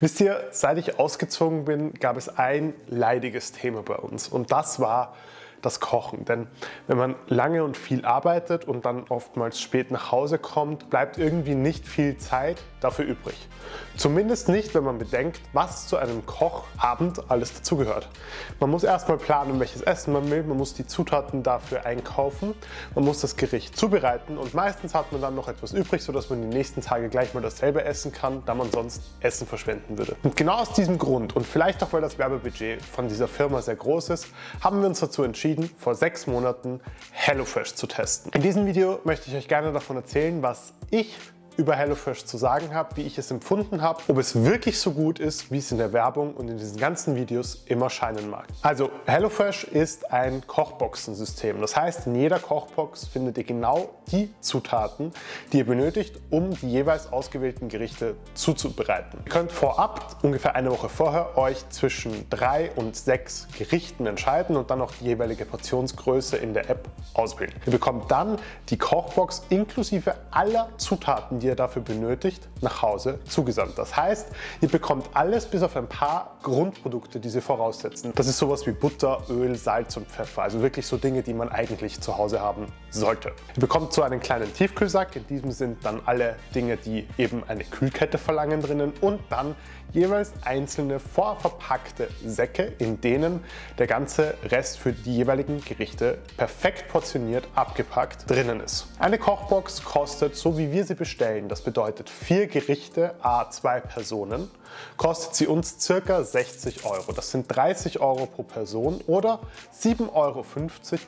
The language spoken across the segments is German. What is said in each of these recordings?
Wisst ihr, seit ich ausgezogen bin, gab es ein leidiges Thema bei uns und das war das Kochen. Denn wenn man lange und viel arbeitet und dann oftmals spät nach Hause kommt, bleibt irgendwie nicht viel Zeit dafür übrig. Zumindest nicht, wenn man bedenkt, was zu einem Kochabend alles dazugehört. Man muss erstmal planen, welches Essen man will, man muss die Zutaten dafür einkaufen, man muss das Gericht zubereiten und meistens hat man dann noch etwas übrig, sodass man die nächsten Tage gleich mal dasselbe essen kann, da man sonst Essen verschwenden würde. Und genau aus diesem Grund und vielleicht auch weil das Werbebudget von dieser Firma sehr groß ist, haben wir uns dazu entschieden, vor 6 Monaten HelloFresh zu testen. In diesem Video möchte ich euch gerne davon erzählen, was ich über HelloFresh zu sagen habe, wie ich es empfunden habe, ob es wirklich so gut ist, wie es in der Werbung und in diesen ganzen Videos immer scheinen mag. Also HelloFresh ist ein Kochboxensystem. Das heißt, in jeder Kochbox findet ihr genau die Zutaten, die ihr benötigt, um die jeweils ausgewählten Gerichte zuzubereiten. Ihr könnt vorab, ungefähr eine Woche vorher, euch zwischen 3 und 6 Gerichten entscheiden und dann auch die jeweilige Portionsgröße in der App auswählen. Ihr bekommt dann die Kochbox inklusive aller Zutaten, die ihr dafür benötigt, nach Hause zugesandt. Das heißt, ihr bekommt alles bis auf ein paar Grundprodukte, die sie voraussetzen. Das ist sowas wie Butter, Öl, Salz und Pfeffer, also wirklich so Dinge, die man eigentlich zu Hause haben sollte. Ihr bekommt so einen kleinen Tiefkühlsack, in diesem sind dann alle Dinge, die eben eine Kühlkette verlangen, drinnen und dann jeweils einzelne vorverpackte Säcke, in denen der ganze Rest für die jeweiligen Gerichte perfekt portioniert abgepackt drinnen ist. Eine Kochbox kostet, so wie wir sie bestellen, das bedeutet 4 Gerichte à 2 Personen, kostet sie uns ca. 60 Euro. Das sind 30 Euro pro Person oder 7,50 Euro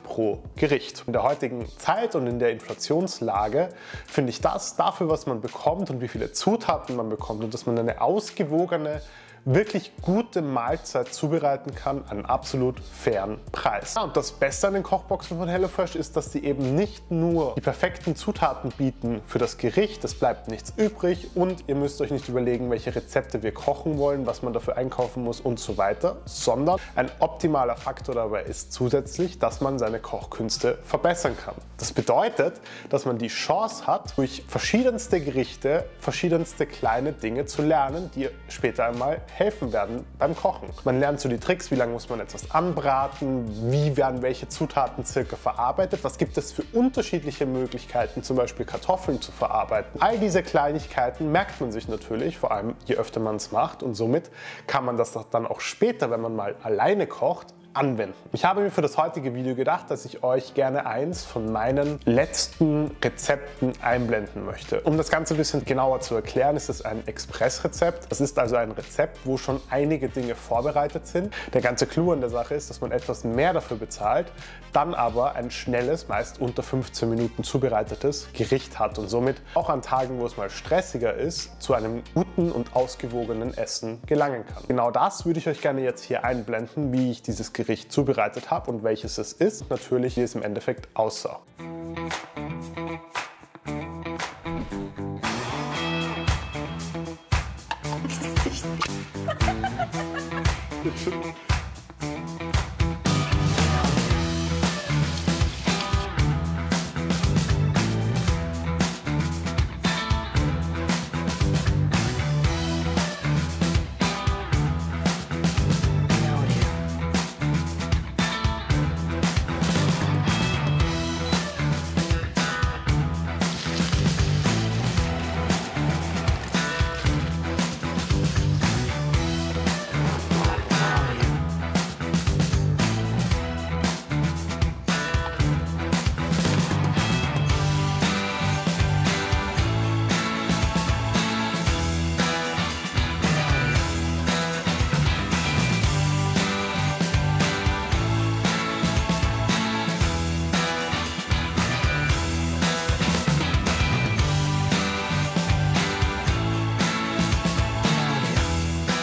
pro Gericht. In der heutigen Zeit und in der Inflationslage finde ich das dafür, was man bekommt und wie viele Zutaten man bekommt und dass man eine ausgewogene, wirklich gute Mahlzeit zubereiten kann, einen absolut fairen Preis. Ja, und das Beste an den Kochboxen von HelloFresh ist, dass sie eben nicht nur die perfekten Zutaten bieten für das Gericht, es bleibt nichts übrig und ihr müsst euch nicht überlegen, welche Rezepte wir kochen wollen, was man dafür einkaufen muss und so weiter, sondern ein optimaler Faktor dabei ist zusätzlich, dass man seine Kochkünste verbessern kann. Das bedeutet, dass man die Chance hat, durch verschiedenste Gerichte verschiedenste kleine Dinge zu lernen, die ihr später einmal helfen werden beim Kochen. Man lernt so die Tricks, wie lange muss man etwas anbraten, wie werden welche Zutaten circa verarbeitet, was gibt es für unterschiedliche Möglichkeiten, zum Beispiel Kartoffeln zu verarbeiten. All diese Kleinigkeiten merkt man sich natürlich, vor allem je öfter man es macht und somit kann man das dann auch später, wenn man mal alleine kocht, anwenden. Ich habe mir für das heutige Video gedacht, dass ich euch gerne eins von meinen letzten Rezepten einblenden möchte. Um das Ganze ein bisschen genauer zu erklären, ist es ein Expressrezept. Das ist also ein Rezept, wo schon einige Dinge vorbereitet sind. Der ganze Clou an der Sache ist, dass man etwas mehr dafür bezahlt, dann aber ein schnelles, meist unter 15 Minuten zubereitetes Gericht hat und somit auch an Tagen, wo es mal stressiger ist, zu einem guten und ausgewogenen Essen gelangen kann. Genau das würde ich euch gerne jetzt hier einblenden, wie ich dieses Gericht zubereitet habe und welches es ist, natürlich wie es im Endeffekt aussah.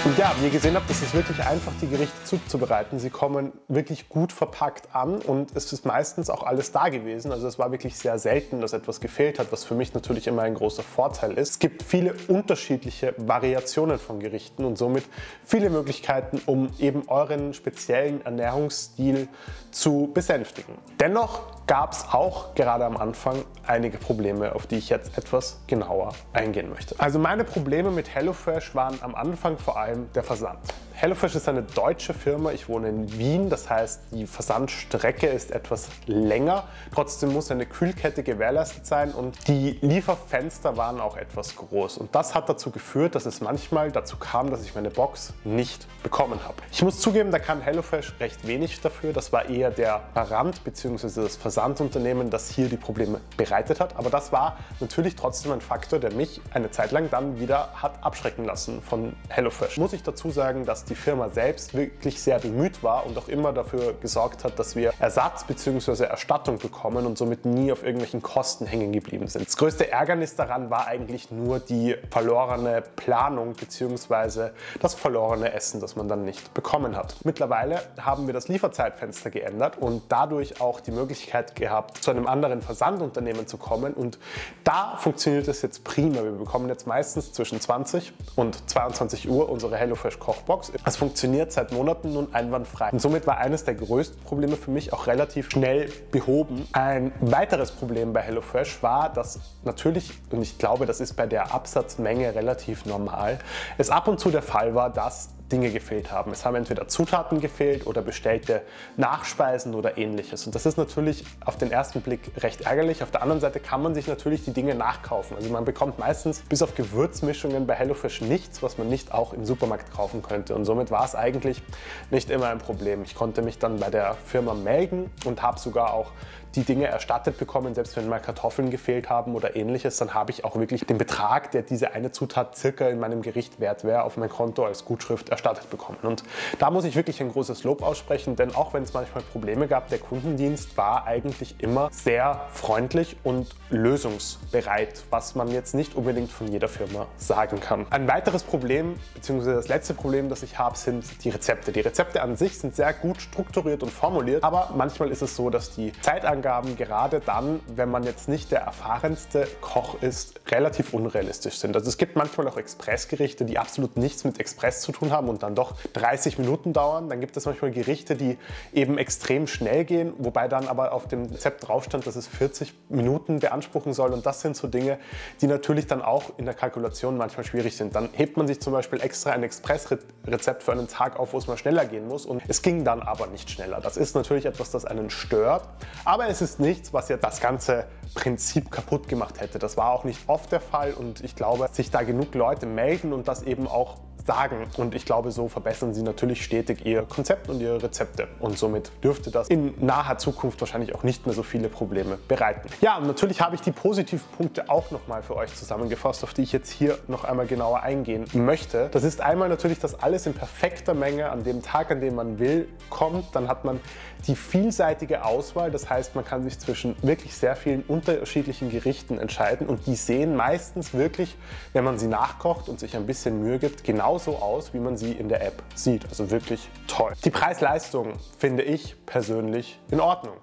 Und ja, wie ihr gesehen habt, es ist wirklich einfach, die Gerichte zuzubereiten. Sie kommen wirklich gut verpackt an und es ist meistens auch alles da gewesen. Also es war wirklich sehr selten, dass etwas gefehlt hat, was für mich natürlich immer ein großer Vorteil ist. Es gibt viele unterschiedliche Variationen von Gerichten und somit viele Möglichkeiten, um eben euren speziellen Ernährungsstil zu besänftigen. Dennoch gab es auch gerade am Anfang einige Probleme, auf die ich jetzt etwas genauer eingehen möchte. Also meine Probleme mit HelloFresh waren am Anfang vor allem der Versand. HelloFresh ist eine deutsche Firma, ich wohne in Wien, das heißt, die Versandstrecke ist etwas länger, trotzdem muss eine Kühlkette gewährleistet sein und die Lieferfenster waren auch etwas groß und das hat dazu geführt, dass es manchmal dazu kam, dass ich meine Box nicht bekommen habe. Ich muss zugeben, da kann HelloFresh recht wenig dafür, das war eher der Garant bzw. das Versandunternehmen, das hier die Probleme bereitet hat, aber das war natürlich trotzdem ein Faktor, der mich eine Zeit lang dann wieder hat abschrecken lassen von HelloFresh. Muss ich dazu sagen, dass die Firma selbst wirklich sehr bemüht war und auch immer dafür gesorgt hat, dass wir Ersatz bzw. Erstattung bekommen und somit nie auf irgendwelchen Kosten hängen geblieben sind. Das größte Ärgernis daran war eigentlich nur die verlorene Planung bzw. das verlorene Essen, das man dann nicht bekommen hat. Mittlerweile haben wir das Lieferzeitfenster geändert und dadurch auch die Möglichkeit gehabt, zu einem anderen Versandunternehmen zu kommen und da funktioniert es jetzt prima. Wir bekommen jetzt meistens zwischen 20 und 22 Uhr unsere HelloFresh Kochbox. Das funktioniert seit Monaten nun einwandfrei. Und somit war eines der größten Probleme für mich auch relativ schnell behoben. Ein weiteres Problem bei HelloFresh war, dass natürlich, und ich glaube, das ist bei der Absatzmenge relativ normal, es ab und zu der Fall war, dass Dinge gefehlt haben. Es haben entweder Zutaten gefehlt oder bestellte Nachspeisen oder ähnliches. Und das ist natürlich auf den ersten Blick recht ärgerlich. Auf der anderen Seite kann man sich natürlich die Dinge nachkaufen. Also man bekommt meistens bis auf Gewürzmischungen bei HelloFresh nichts, was man nicht auch im Supermarkt kaufen könnte. Und somit war es eigentlich nicht immer ein Problem. Ich konnte mich dann bei der Firma melden und habe sogar auch die Dinge erstattet bekommen. Selbst wenn mal Kartoffeln gefehlt haben oder ähnliches, dann habe ich auch wirklich den Betrag, der diese eine Zutat circa in meinem Gericht wert wäre, auf mein Konto als Gutschrift erstattet bekommen. Und da muss ich wirklich ein großes Lob aussprechen, denn auch wenn es manchmal Probleme gab, der Kundendienst war eigentlich immer sehr freundlich und lösungsbereit, was man jetzt nicht unbedingt von jeder Firma sagen kann. Ein weiteres Problem, beziehungsweise das letzte Problem, das ich habe, sind die Rezepte. Die Rezepte an sich sind sehr gut strukturiert und formuliert, aber manchmal ist es so, dass die Zeitangaben gerade dann, wenn man jetzt nicht der erfahrenste Koch ist, relativ unrealistisch sind. Also es gibt manchmal auch Expressgerichte, die absolut nichts mit Express zu tun haben und dann doch 30 Minuten dauern. Dann gibt es manchmal Gerichte, die eben extrem schnell gehen, wobei dann aber auf dem Rezept drauf stand, dass es 40 Minuten beanspruchen soll und das sind so Dinge, die natürlich dann auch in der Kalkulation manchmal schwierig sind. Dann hebt man sich zum Beispiel extra ein Expressrezept für einen Tag auf, wo es mal schneller gehen muss und es ging dann aber nicht schneller. Das ist natürlich etwas, das einen stört, aber es ist nichts, was jetzt das ganze Prinzip kaputt gemacht hätte. Das war auch nicht oft der Fall und ich glaube, sich da genug Leute melden und das eben auch sagen. Und ich glaube, so verbessern sie natürlich stetig ihr Konzept und ihre Rezepte. Und somit dürfte das in naher Zukunft wahrscheinlich auch nicht mehr so viele Probleme bereiten. Ja, und natürlich habe ich die positiven Punkte auch nochmal für euch zusammengefasst, auf die ich jetzt hier noch einmal genauer eingehen möchte. Das ist einmal natürlich, dass alles in perfekter Menge an dem Tag, an dem man will, kommt. Dann hat man die vielseitige Auswahl. Das heißt, man kann sich zwischen wirklich sehr vielen unterschiedlichen Gerichten entscheiden. Und die sehen meistens wirklich, wenn man sie nachkocht und sich ein bisschen Mühe gibt, genau so aus, wie man sie in der App sieht. Also wirklich toll. Die Preis-Leistung finde ich persönlich in Ordnung.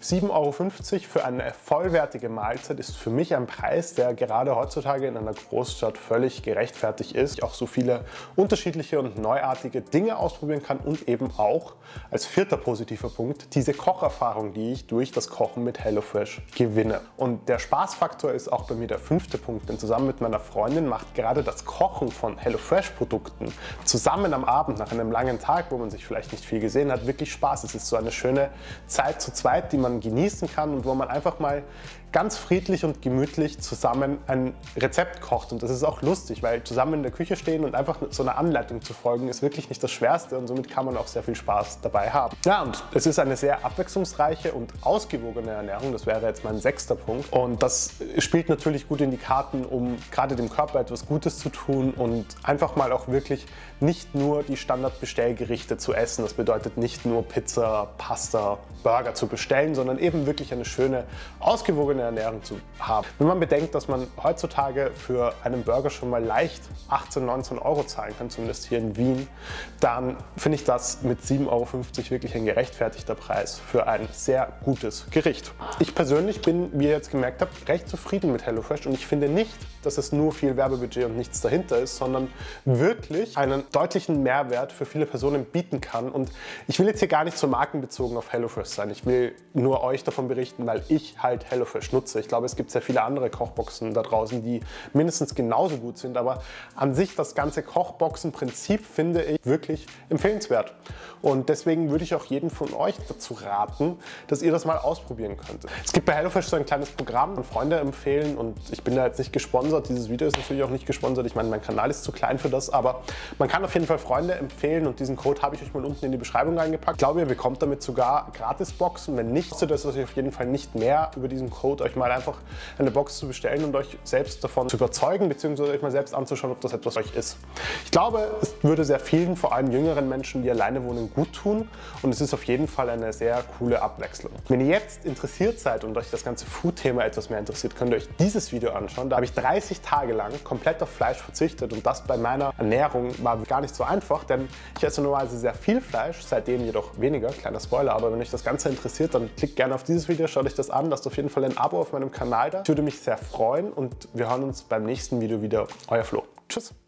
7,50 € für eine vollwertige Mahlzeit ist für mich ein Preis, der gerade heutzutage in einer Großstadt völlig gerechtfertigt ist. Ich auch so viele unterschiedliche und neuartige Dinge ausprobieren kann und eben auch als vierter positiver Punkt diese Kocherfahrung, die ich durch das Kochen mit HelloFresh gewinne. Und der Spaßfaktor ist auch bei mir der fünfte Punkt, denn zusammen mit meiner Freundin macht gerade das Kochen von HelloFresh-Produkten zusammen am Abend nach einem langen Tag, wo man sich vielleicht nicht viel gesehen hat, wirklich Spaß. Es ist so eine schöne Zeit zu zweit, die man genießen kann und wo man einfach mal ganz friedlich und gemütlich zusammen ein Rezept kocht. Und das ist auch lustig, weil zusammen in der Küche stehen und einfach so einer Anleitung zu folgen, ist wirklich nicht das Schwerste und somit kann man auch sehr viel Spaß dabei haben. Ja, und es ist eine sehr abwechslungsreiche und ausgewogene Ernährung. Das wäre jetzt mein sechster Punkt. Und das spielt natürlich gut in die Karten, um gerade dem Körper etwas Gutes zu tun und einfach mal auch wirklich nicht nur die Standardbestellgerichte zu essen. Das bedeutet nicht nur Pizza, Pasta, Burger zu bestellen, sondern eben wirklich eine schöne, ausgewogene Ernährung zu haben. Wenn man bedenkt, dass man heutzutage für einen Burger schon mal leicht 18, 19 Euro zahlen kann, zumindest hier in Wien, dann finde ich das mit 7,50 Euro wirklich ein gerechtfertigter Preis für ein sehr gutes Gericht. Ich persönlich bin, wie ihr jetzt gemerkt habt, recht zufrieden mit HelloFresh und ich finde nicht, dass es nur viel Werbebudget und nichts dahinter ist, sondern wirklich einen deutlichen Mehrwert für viele Personen bieten kann. Und ich will jetzt hier gar nicht so markenbezogen auf HelloFresh sein. Ich will nur euch davon berichten, weil ich halt HelloFresh nutze. Ich glaube, es gibt sehr viele andere Kochboxen da draußen, die mindestens genauso gut sind. Aber an sich das ganze Kochboxen-Prinzip finde ich wirklich empfehlenswert. Und deswegen würde ich auch jedem von euch dazu raten, dass ihr das mal ausprobieren könnt. Es gibt bei HelloFresh so ein kleines Programm, an Freunde empfehlen, und ich bin da jetzt nicht gesponsert. Dieses Video ist natürlich auch nicht gesponsert. Ich meine, mein Kanal ist zu klein für das, aber man kann auf jeden Fall Freunde empfehlen und diesen Code habe ich euch mal unten in die Beschreibung reingepackt. Ich glaube, ihr bekommt damit sogar Gratisboxen. Wenn nicht, kostet das euch auf jeden Fall nicht mehr, über diesen Code euch mal einfach eine Box zu bestellen und euch selbst davon zu überzeugen, beziehungsweise euch mal selbst anzuschauen, ob das etwas für euch ist. Ich glaube, es würde sehr vielen, vor allem jüngeren Menschen, die alleine wohnen, gut tun, und es ist auf jeden Fall eine sehr coole Abwechslung. Wenn ihr jetzt interessiert seid und euch das ganze Food-Thema etwas mehr interessiert, könnt ihr euch dieses Video anschauen. Da habe ich 30 Tage lang komplett auf Fleisch verzichtet, und das bei meiner Ernährung war gar nicht so einfach, denn ich esse normalerweise sehr viel Fleisch, seitdem jedoch weniger, kleiner Spoiler, aber wenn euch das Ganze interessiert, dann klickt gerne auf dieses Video, schaut euch das an, lasst auf jeden Fall ein Abo auf meinem Kanal da. Ich würde mich sehr freuen und wir hören uns beim nächsten Video wieder. Euer Flo. Tschüss.